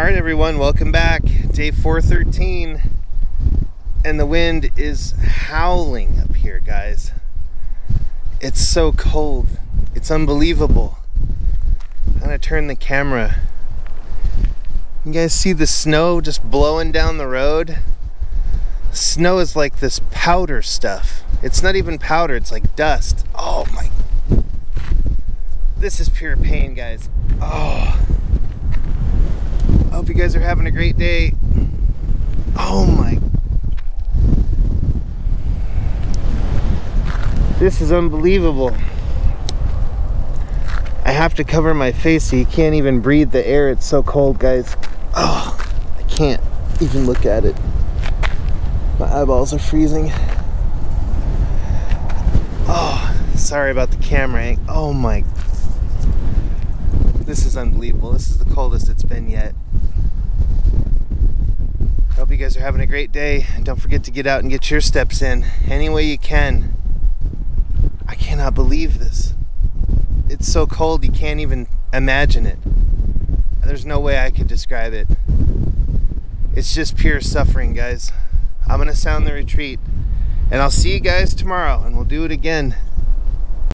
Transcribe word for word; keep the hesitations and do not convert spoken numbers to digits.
All right, everyone, welcome back. Day four thirteen, and the wind is howling up here, guys. It's so cold. It's unbelievable. I'm gonna turn the camera. You guys see the snow just blowing down the road? Snow is like this powder stuff. It's not even powder, it's like dust. Oh my. This is pure pain, guys. Oh. I hope you guys are having a great day. Oh my. This is unbelievable. I have to cover my face so you can't even breathe the air. It's so cold, guys. Oh, I can't even look at it. My eyeballs are freezing. Oh, sorry about the camera. Oh my. This is unbelievable. This is the coldest it's been yet. I hope you guys are having a great day. And don't forget to get out and get your steps in any way you can. I cannot believe this. It's so cold you can't even imagine it. There's no way I could describe it. It's just pure suffering, guys. I'm gonna sound the retreat, and I'll see you guys tomorrow, and we'll do it again.